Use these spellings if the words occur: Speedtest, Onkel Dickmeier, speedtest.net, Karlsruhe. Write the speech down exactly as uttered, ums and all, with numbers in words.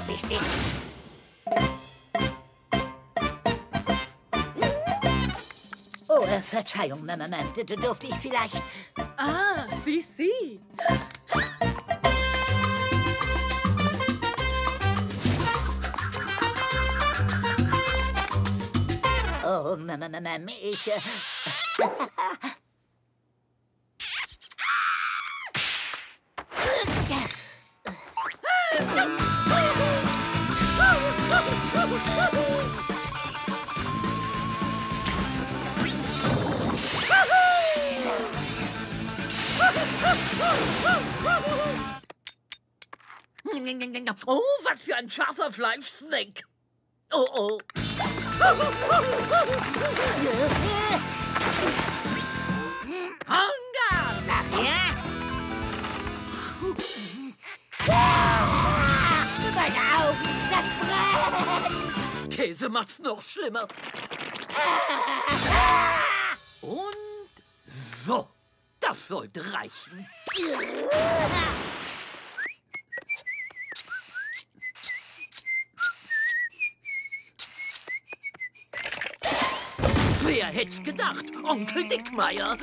hab ich dich. Oh, äh, Verzeihung, Moment, durfte ich vielleicht... Ah, sie, sie. Oh, Moment, ich... Äh, Oh, was für ein scharfer Fleischsnack! Oh, oh. Hunger! Nachher? Meine Augen, das brennt! Käse macht's noch schlimmer. Und so. Das sollte reichen. Wer hätt's gedacht? Onkel Dickmeier.